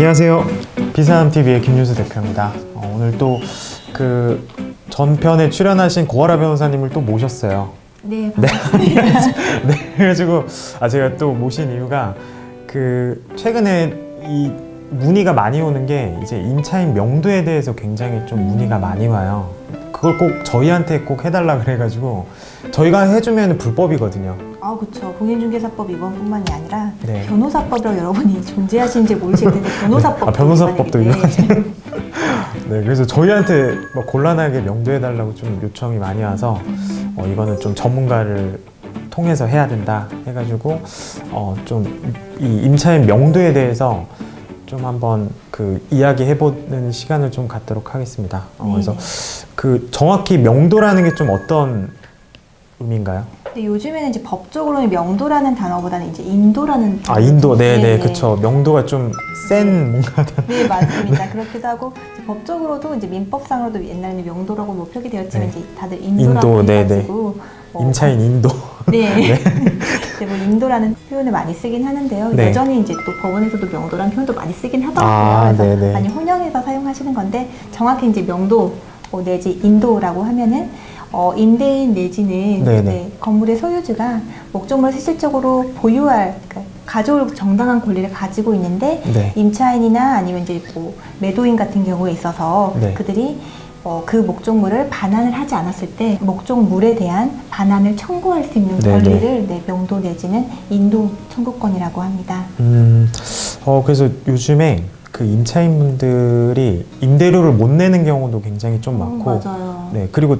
안녕하세요. 비사함TV의 김준수 대표입니다. 오늘 또 그 전편에 출연하신 고아라 변호사님을 또 모셨어요. 네, 반갑습니다. 네, 그래가지고 제가 또 모신 이유가 그 최근에 이 문의가 많이 오는 게 이제 임차인 명도에 대해서 굉장히 좀 문의가 많이 와요. 그걸 꼭 저희한테 꼭 해달라 그래가지고 저희가 해주면 불법이거든요. 아, 그렇죠. 공인중개사법 위반뿐만이 아니라 네. 변호사법이라고 여러분이 존재하시는지 모르실 텐데 변호사법. 아, 변호사법도 위반이에요. 네, 그래서 저희한테 막 곤란하게 명도해달라고 좀 요청이 많이 와서 이거는 좀 전문가를 통해서 해야 된다 해가지고 좀 이 임차인 명도에 대해서 좀 한번 그 이야기해보는 시간을 좀 갖도록 하겠습니다. 네. 그래서 그 정확히 명도라는 게 좀 어떤 의미인가요? 근데 요즘에는 이제 법적으로는 명도라는 단어보다는 이제 인도라는 단어. 아, 인도. 네네, 그쵸. 명도가 좀 센 뭔가. 네, 맞습니다. 네. 그렇기도 하고 이제 법적으로도 이제 민법상으로도 옛날에는 명도라고 뭐 표기되었지만 네. 이제 다들 인도라고 해가지고 임차인 인도. 네. 네. 네. 뭐 인도라는 표현을 많이 쓰긴 하는데요. 네. 여전히 이제 또 법원에서도 명도라는 표현도 많이 쓰긴 하더라고요. 아, 그래서 네네. 많이 혼용해서 사용하시는 건데 정확히 이제 명도 내지 인도라고 하면은 임대인 내지는 네, 건물의 소유주가 목적물을 실질적으로 보유할, 그러니까 가져올 정당한 권리를 가지고 있는데 네. 임차인이나 아니면 이제 뭐 매도인 같은 경우에 있어서 네. 그들이 그 목적물을 반환을 하지 않았을 때 목적물에 대한 반환을 청구할 수 있는 권리를 네, 명도 내지는 인도 청구권이라고 합니다. 그래서 요즘에 그 임차인분들이 임대료를 못 내는 경우도 굉장히 좀 많고 맞아요. 네, 그리고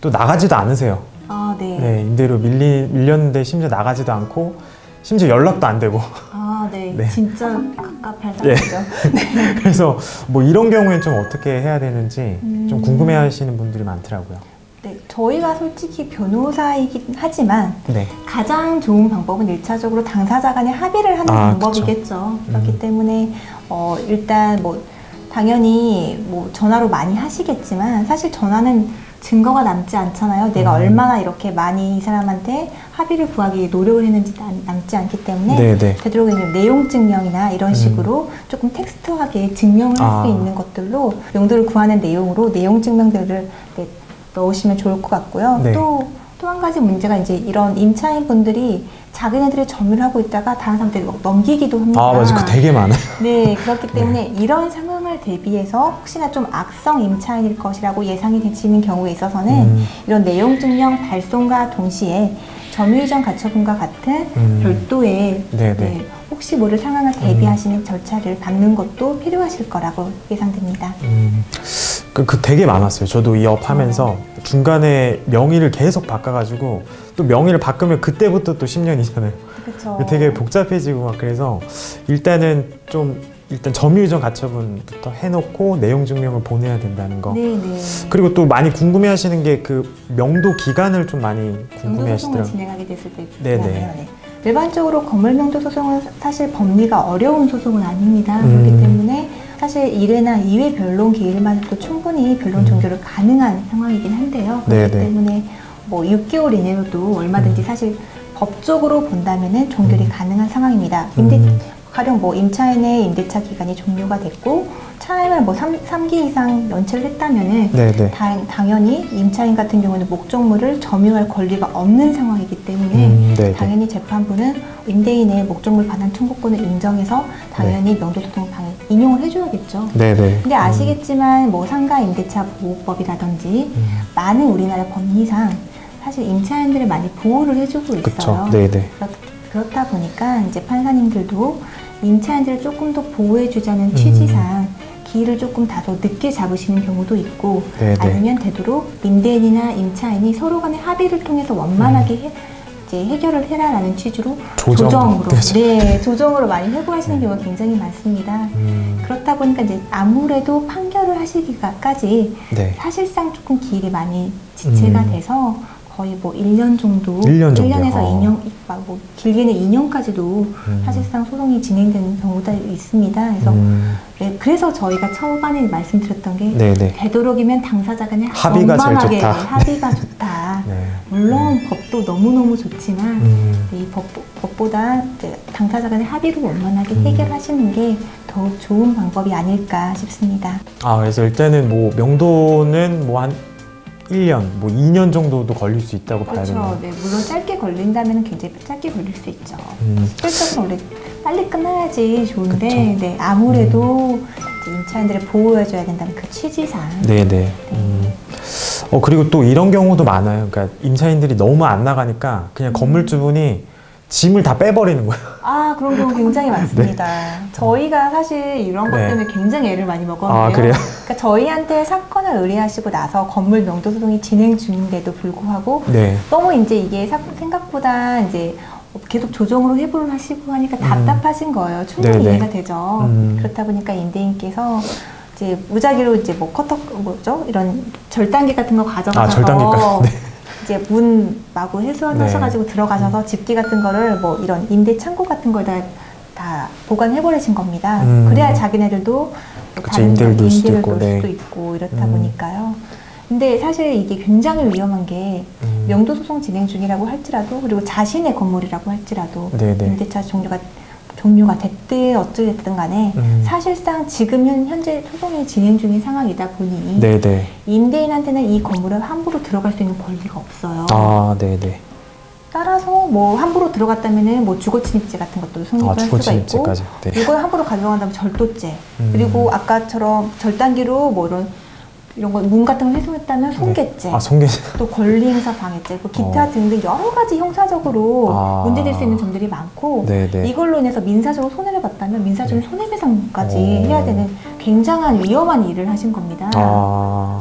또 나가지도 않으세요. 아, 네. 네, 임대료 밀렸는데 심지어 나가지도 않고 심지어 연락도 안 되고. 아, 네. 네. 진짜 갑갑할 상황이죠. 네. 그래서 뭐 이런 경우엔 좀 어떻게 해야 되는지 좀 궁금해하시는 분들이 많더라고요. 네, 저희가 솔직히 변호사이긴 하지만 네. 가장 좋은 방법은 일차적으로 당사자 간에 합의를 하는 방법이겠죠. 그쵸. 그렇기 때문에 일단 뭐 당연히 뭐 전화로 많이 하시겠지만 사실 전화는 증거가 남지 않잖아요. 내가 얼마나 이렇게 많이 이 사람한테 합의를 구하기 위해 노력을 했는지 남지 않기 때문에 네네. 되도록 이제 내용 증명이나 이런 식으로 조금 텍스트하게 증명을 할 수 있는 것들로 용도를 구하는 내용으로 내용 증명들을 네, 넣으시면 좋을 것 같고요. 네. 또 한 가지 문제가 이제 이런 임차인분들이 자기네들이 점유를 하고 있다가 다른 사람들이 넘기기도 합니다. 아, 맞아요. 그거 되게 많아요. 네, 그렇기 때문에 네. 이런 상황을 대비해서 혹시나 좀 악성 임차인일 것이라고 예상이 되시는 경우에 있어서는 이런 내용 증명 발송과 동시에 점유 이전 가처분과 같은 별도의 네, 혹시 모를 상황을 대비하시는 절차를 밟는 것도 필요하실 거라고 예상됩니다. 그 되게 많았어요. 저도 이 업 하면서 중간에 명의를 계속 바꿔가지고 또 명의를 바꾸면 그때부터 또 10년이잖아요. 그쵸. 되게 복잡해지고 막 그래서 일단 점유 이전 가처분부터 해놓고 내용 증명을 보내야 된다는 거. 네네. 그리고 또 많이 궁금해하시는 게 그 명도 기간을 좀 많이 궁금해하시더라고요. 명도 소송을 진행하게 됐을 때. 네네. 일반적으로 건물 명도 소송은 사실 법리가 어려운 소송은 아닙니다. 그렇기 때문에 사실 1회나 2회 변론 기일만 해도 충분히 변론 종결을 가능한 상황이긴 한데요. 네네. 그렇기 때문에 뭐 6개월 이내로도 얼마든지 사실 법적으로 본다면은 종결이 가능한 상황입니다. 가령 뭐 임차인의 임대차 기간이 종료가 됐고 차임을 뭐 3기 이상 연체를 했다면은 네네. 당연히 임차인 같은 경우는 목적물을 점유할 권리가 없는 상황이기 때문에 당연히 재판부는 임대인의 목적물 반환 청구권을 인정해서 당연히 네. 명도소송 방해 인용을 해줘야겠죠. 네네. 근데 아시겠지만 뭐 상가 임대차 보호법이라든지 많은 우리나라 법리상 사실 임차인들을 많이 보호를 해주고 있어요. 그쵸. 네네. 그렇다 보니까 이제 판사님들도 임차인들을 조금 더 보호해주자는 취지상 기일을 조금 다소 늦게 잡으시는 경우도 있고 네네. 아니면 되도록 임대인이나 임차인이 서로 간의 합의를 통해서 원만하게 이제 해결을 해라라는 취지로 조정으로 많이 해고하시는 경우가 굉장히 많습니다. 그렇다 보니까 이제 아무래도 판결을 하시기까지 네. 사실상 조금 기일이 많이 지체가 돼서 거의 뭐 1년 정도, 1년에서 2년, 뭐 길게는 2년까지도 사실상 소송이 진행되는 경우도 있습니다. 그래서 네, 그래서 저희가 초반에 말씀드렸던 게 네네. 되도록이면 당사자 간에 원만하게 합의가 좋다. 네. 물론 법도 너무너무 좋지만 이 법보다 당사자 간의 합의로 원만하게 해결하시는 게 더 더욱 좋은 방법이 아닐까 싶습니다. 그래서 일단은 뭐 명도는 뭐 한 1년, 뭐 2년 정도도 걸릴 수 있다고 봐야 되나요? 그렇죠. 네, 물론 짧게 걸린다면 굉장히 짧게 걸릴 수 있죠. 실질적으로 원래 빨리 끝나야지 좋은데, 네, 아무래도 임차인들을 보호해줘야 된다는 그 취지상. 네네. 네. 그리고 또 이런 경우도 많아요. 그러니까 임차인들이 너무 안 나가니까 그냥 건물주분이 짐을 다 빼버리는 거예요. 그런 경우 굉장히 많습니다. 네. 저희가 사실 이런 것 때문에 굉장히 애를 많이 먹었는데요. 그래요? 그러니까 저희한테 사건을 의뢰하시고 나서 건물 명도 소송이 진행 중인데도 불구하고 너무 이제 이게 생각보다 이제 계속 조정으로 회부를 하시고 하니까 답답하신 거예요. 충분히 이해가 되죠. 그렇다 보니까 임대인께서 이제 무작위로 이제 뭐 이런 절단기 같은 거 가져가서 절단기까지. 이제 문 마구 회수하셔가지고 들어가셔서 집기 같은 거를 뭐 이런 임대 창고 같은 걸 다 보관해버리신 겁니다. 그래야 자기네들도 다른 임대를 놓을 수도 있고 이렇다 보니까요. 근데 사실 이게 굉장히 위험한 게 명도 소송 진행 중이라고 할지라도 그리고 자신의 건물이라고 할지라도 임대차 종류가 됐든 어찌됐든 간에 사실상 지금 현재 소송이 진행 중인 상황이다 보니 임대인한테는 이 건물을 함부로 들어갈 수 있는 권리가 없어요. 따라서 뭐 함부로 들어갔다면은 뭐 주거침입죄 같은 것도 성립할 수가 있고 이걸 함부로 가져간다면 절도죄 그리고 아까처럼 절단기로 뭐 이런 거 문 같은 걸 훼손했다면 손괴죄, 또 권리행사 방해죄, 기타 등등 여러 가지 형사적으로 문제될 수 있는 점들이 많고 이걸로 인해서 민사적으로 손해를 봤다면 민사적으로 손해배상까지 해야 되는 굉장한 위험한 일을 하신 겁니다.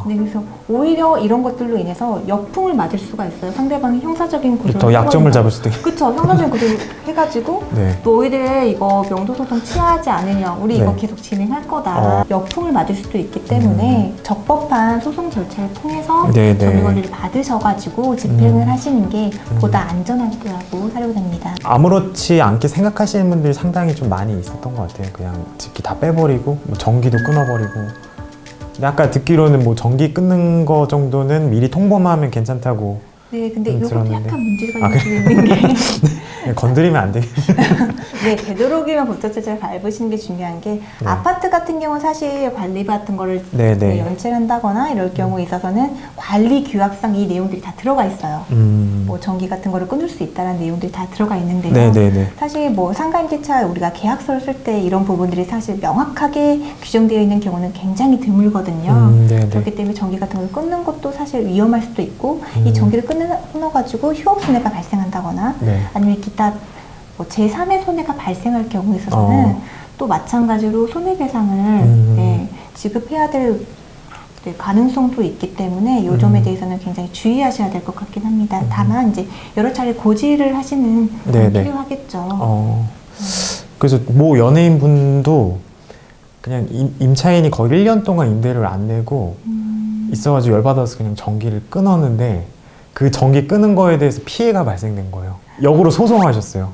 그래서 오히려 이런 것들로 인해서 역풍을 맞을 수가 있어요. 상대방이 형사적인 구조를 더 약점을 잡을 수도 있고 그렇죠. 형사적인 구조를 해가지고 너희들 이거 명도소송 취하지 않으면 우리 이거 계속 진행할 거다. 역풍을 맞을 수도 있기 때문에 적법한 소송 절차를 통해서 정의권리를 받으셔가지고 집행을 하시는 게 보다 안전하다고 사료됩니다. 아무렇지 않게 생각하시는 분들이 상당히 좀 많이 있었던 것 같아요. 그냥 집기 다 빼버리고 뭐 전기도 끊어버리고 아까 듣기로는 뭐 전기 끊는 거 정도는 미리 통보하면 괜찮다고 근데 이것도 약간 문제가 있는 게 건드리면 안 되겠네요. 되도록이면 보조제재를 밟으시는 게 중요한 게 아파트 같은 경우는 사실 관리 같은 거를 연체를 한다거나 이럴 경우에 있어서는 관리 규약상 이 내용들이 다 들어가 있어요. 뭐 전기 같은 거를 끊을 수 있다는 내용들이 다 들어가 있는데요. 사실 뭐 상가임대차 우리가 계약서를 쓸 때 이런 부분들이 사실 명확하게 규정되어 있는 경우는 굉장히 드물거든요. 그렇기 때문에 전기 같은 걸 끊는 것도 사실 위험할 수도 있고 이 전기를 끊어가지고 휴업 손해가 발생한다거나 아니면 기타 뭐 제3의 손해가 발생할 경우에 있어서는 또 마찬가지로 손해배상을 지급해야 될 가능성도 있기 때문에 이 점에 대해서는 굉장히 주의하셔야 될 것 같긴 합니다. 다만 이제 여러 차례 고지를 하시는 건 필요하겠죠. 그래서 뭐 연예인분도 그냥 임차인이 거의 1년 동안 임대를 안 내고 있어가지고 열받아서 그냥 전기를 끊었는데 그 전기 끄는 거에 대해서 피해가 발생된 거예요. 역으로 소송하셨어요.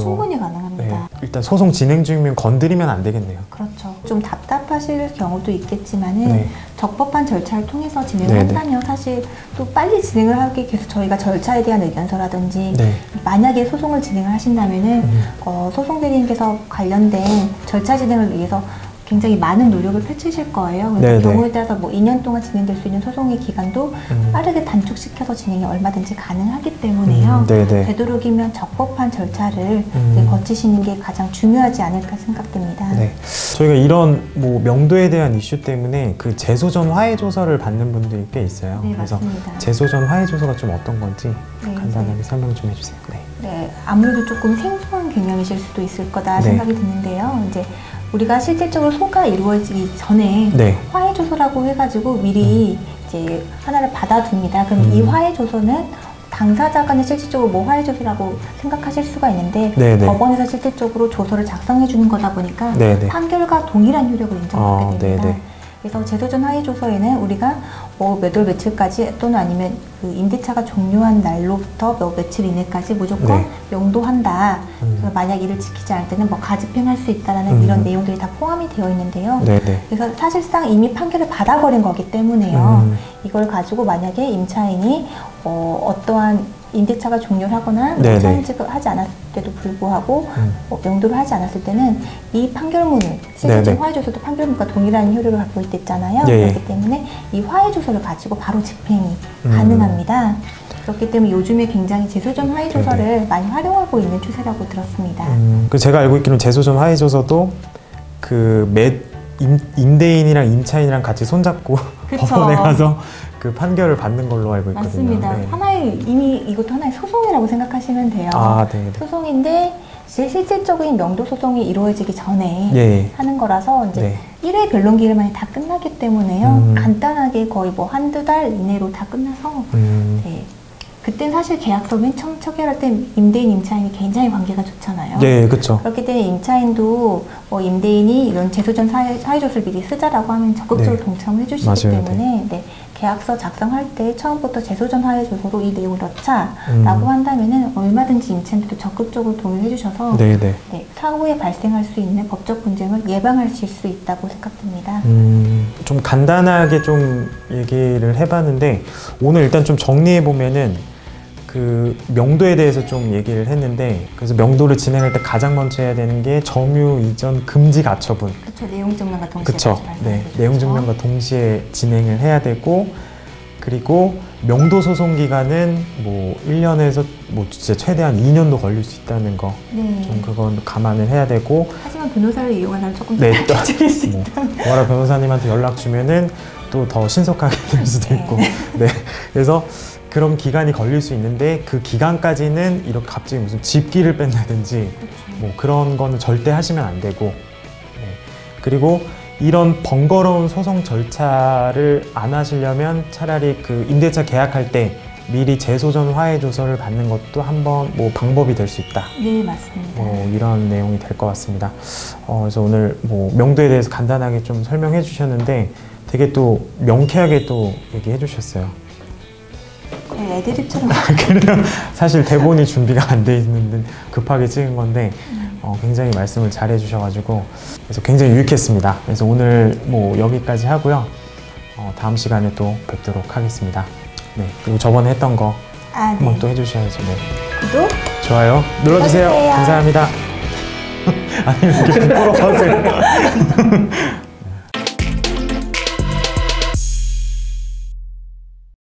충분히 가능합니다. 일단 소송 진행 중이면 건드리면 안 되겠네요. 그렇죠. 좀 답답하실 경우도 있겠지만은 적법한 절차를 통해서 진행을 한다면 사실 또 빨리 진행을 하기 위해서 저희가 절차에 대한 의견서라든지 만약에 소송을 진행을 하신다면은 소송 대리인께서 관련된 절차 진행을 위해서 굉장히 많은 노력을 펼치실 거예요. 그래서 경우에 따라서 뭐 2년 동안 진행될 수 있는 소송의 기간도 빠르게 단축시켜서 진행이 얼마든지 가능하기 때문에요. 되도록이면 적법한 절차를 거치시는 게 가장 중요하지 않을까 생각됩니다. 저희가 이런 뭐 명도에 대한 이슈 때문에 그 재소전 화해 조서를 받는 분들이 꽤 있어요. 그래서 맞습니다. 재소전 화해 조서가 좀 어떤 건지 간단하게 설명 좀 해주세요. 아무래도 조금 생소한 개념이실 수도 있을 거다 생각이 드는데요. 이제 우리가 실질적으로 소가 이루어지기 전에 화해조서라고 해가지고 미리 이제 하나를 받아둡니다. 그럼 이 화해조서는 당사자 간에 실질적으로 뭐 화해조서라고 생각하실 수가 있는데 법원에서 실질적으로 조서를 작성해 주는 거다 보니까 판결과 동일한 효력을 인정받게 됩니다. 그래서 재소전 화해조서에는 우리가 뭐 몇 월 며칠까지 또는 아니면 그 임대차가 종료한 날로부터 몇 며칠 이내까지 무조건 명도한다. 그래서 만약 이를 지키지 않을 때는 뭐 가집행할 수 있다라는 이런 내용들이 다 포함이 되어 있는데요. 그래서 사실상 이미 판결을 받아버린 거기 때문에요. 이걸 가지고 만약에 임차인이 어떠한 임대차가 종료하거나 차임지급하지 않았을때도 불구하고 명도를 하지 않았을 때는 이 판결문을 실질적인 화해조서도 판결문과 동일한 효력을 갖고 있댔잖아요. 그렇기 때문에 이 화해조서를 가지고 바로 집행이 가능합니다. 그렇기 때문에 요즘에 굉장히 제소점 화해조서를 많이 활용하고 있는 추세라고 들었습니다. 그 제가 알고 있기로는 제소점 화해조서도 그 임대인이랑 임차인이랑 같이 손잡고 법원에 가서 그 판결을 받는 걸로 알고 있거든요. 맞습니다. 네. 하나의, 이미 이것도 하나의 소송이라고 생각하시면 돼요. 아, 네. 소송인데 실질적인 명도소송이 이루어지기 전에 하는 거라서 이제 1회 변론기일만이 다 끝나기 때문에요. 간단하게 거의 뭐 한두 달 이내로 다 끝나서 그땐 사실 계약서 맨 처음 체결할 때 임대인, 임차인이 굉장히 관계가 좋잖아요. 네, 그렇죠. 그렇기 때문에 임차인도 뭐 임대인이 이런 제소점 화해조서를 미리 쓰자라고 하면 적극적으로 동참을 해주시기 때문에 계약서 작성할 때 처음부터 제소점 화해조서로 이 내용을 넣자라고 한다면은 얼마든지 임차인들도 적극적으로 동의해 주셔서 사후에 발생할 수 있는 법적 분쟁을 예방하실 수 있다고 생각됩니다. 좀 간단하게 좀 얘기를 해봤는데 오늘 일단 좀 정리해 보면은. 그 명도에 대해서 좀 얘기를 했는데 그래서 명도를 진행할 때 가장 먼저 해야 되는 게 점유 이전 금지 가처분 그쵸, 내용증명과 동시에 내용증명과 동시에 진행을 해야 되고 그리고 명도 소송 기간은 뭐 1년에서 뭐 진짜 최대한 2년도 걸릴 수 있다는 거 좀 그건 감안을 해야 되고 하지만 변호사를 이용하면 조금 더 길어질 수 있다 고아라 변호사님한테 연락 주면은 또 더 신속하게 될 수도 있고 그래서 그런 기간이 걸릴 수 있는데 그 기간까지는 이렇게 갑자기 무슨 집기를 뺀다든지 뭐 그런 거는 절대 하시면 안 되고 그리고 이런 번거로운 소송 절차를 안 하시려면 차라리 그 임대차 계약할 때 미리 재소전 화해조서를 받는 것도 한번 뭐 방법이 될 수 있다. 네, 맞습니다. 뭐 이런 내용이 될 것 같습니다. 그래서 오늘 뭐 명도에 대해서 간단하게 좀 설명해 주셨는데 되게 또 명쾌하게 또 얘기해 주셨어요. 애드립처럼 사실 대본이 준비가 안 돼 있는 급하게 찍은 건데 굉장히 말씀을 잘 해주셔가지고 그래서 굉장히 유익했습니다. 그래서 오늘 뭐 여기까지 하고요. 다음 시간에 또 뵙도록 하겠습니다. 그리고 저번에 했던 거 한번 또 해주셔야죠. 구독, 좋아요 눌러주세요. 감사합니다. 아니 이렇게 부끄러워하세요.